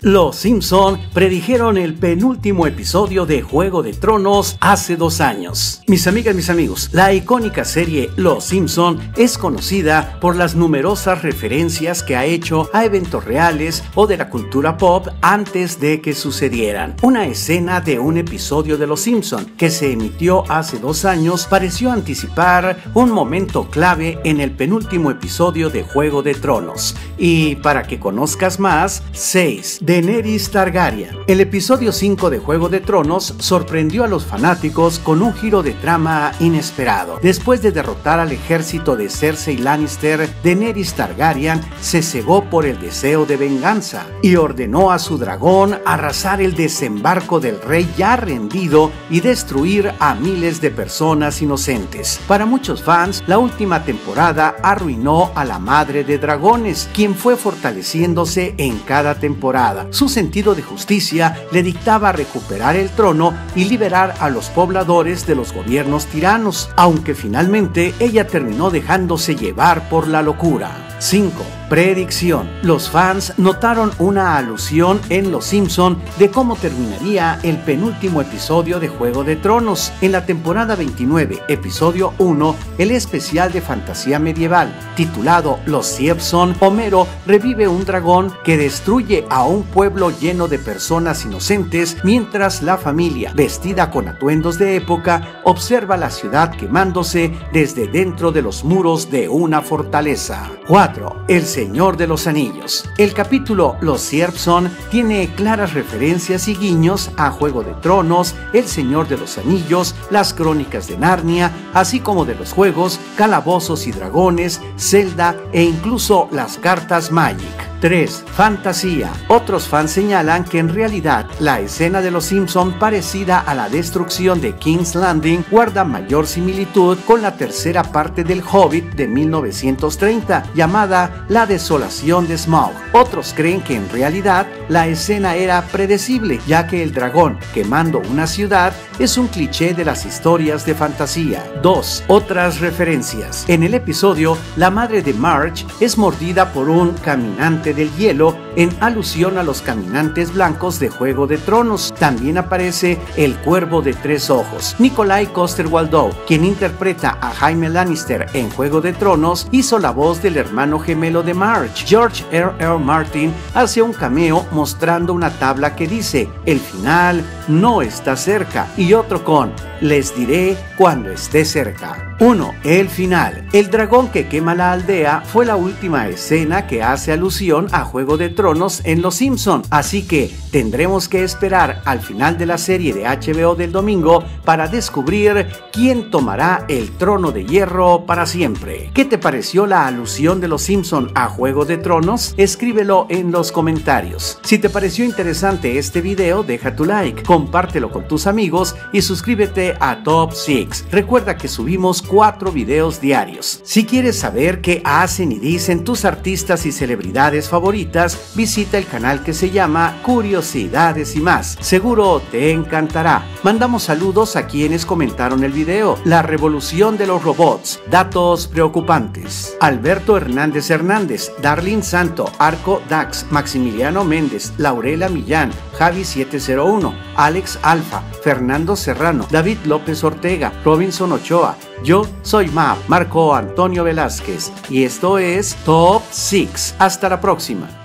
Los Simpson predijeron el penúltimo episodio de Juego de Tronos hace 2 años. Mis amigas, mis amigos, la icónica serie Los Simpson es conocida por las numerosas referencias que ha hecho a eventos reales o de la cultura pop antes de que sucedieran. Una escena de un episodio de Los Simpson que se emitió hace 2 años pareció anticipar un momento clave en el penúltimo episodio de Juego de Tronos. Y para que conozcas más, 6. Daenerys Targaryen. El episodio 5 de Juego de Tronos sorprendió a los fanáticos con un giro de trama inesperado. Después de derrotar al ejército de Cersei Lannister, Daenerys Targaryen se cegó por el deseo de venganza y ordenó a su dragón arrasar el desembarco del rey ya rendido y destruir a miles de personas inocentes. Para muchos fans, la última temporada arruinó a la madre de dragones, quien fue fortaleciéndose en cada temporada. Su sentido de justicia le dictaba recuperar el trono y liberar a los pobladores de los gobiernos tiranos, aunque finalmente ella terminó dejándose llevar por la locura. 5. Predicción. Los fans notaron una alusión en Los Simpson de cómo terminaría el penúltimo episodio de Juego de Tronos. En la temporada 29, episodio 1, el especial de fantasía medieval, titulado Los Simpson, Homero revive un dragón que destruye a un pueblo lleno de personas inocentes mientras la familia, vestida con atuendos de época, observa la ciudad quemándose desde dentro de los muros de una fortaleza. 4. El Señor de los Anillos. El capítulo Los Simpson tiene claras referencias y guiños a Juego de Tronos, El Señor de los Anillos, las Crónicas de Narnia, así como de los juegos Calabozos y Dragones, Zelda e incluso las cartas Magic. 3. Fantasía. Otros fans señalan que en realidad la escena de Los Simpson parecida a la destrucción de King's Landing guarda mayor similitud con la tercera parte del Hobbit de 1930, llamada La Desolación de Smaug. Otros creen que en realidad la escena era predecible, ya que el dragón quemando una ciudad es un cliché de las historias de fantasía. 2. Otras referencias. En el episodio, la madre de Marge es mordida por un caminante del hielo en alusión a los Caminantes Blancos de Juego de Tronos. También aparece el Cuervo de Tres Ojos. Nikolaj Coster-Waldau, quien interpreta a Jaime Lannister en Juego de Tronos, hizo la voz del hermano gemelo de Marge. George R. R. Martin hace un cameo mostrando una tabla que dice "El final no está cerca" y otro con "Les diré cuando esté cerca". 1. El final. El dragón que quema la aldea fue la última escena que hace alusión a Juego de Tronos en Los Simpson, así que tendremos que esperar al final de la serie de HBO del domingo para descubrir quién tomará el trono de hierro para siempre. ¿Qué te pareció la alusión de Los Simpson a Juego de Tronos? Escríbelo en los comentarios. Si te pareció interesante este video, deja tu like, compártelo con tus amigos y suscríbete a Top 6. Recuerda que subimos 4 videos diarios. Si quieres saber qué hacen y dicen tus artistas y celebridades favoritas, visita el canal que se llama Curiosidades y Más. Seguro te encantará. Mandamos saludos a quienes comentaron el video. La revolución de los robots. Datos preocupantes. Alberto Hernández Hernández, Darlin Santo, Arco Dax, Maximiliano Méndez, Laurela Millán, Javi 701, Alex Alfa, Fernando Serrano, David López Ortega, Robinson Ochoa. Yo soy Marco Antonio Velázquez y esto es Top 6. Hasta la próxima.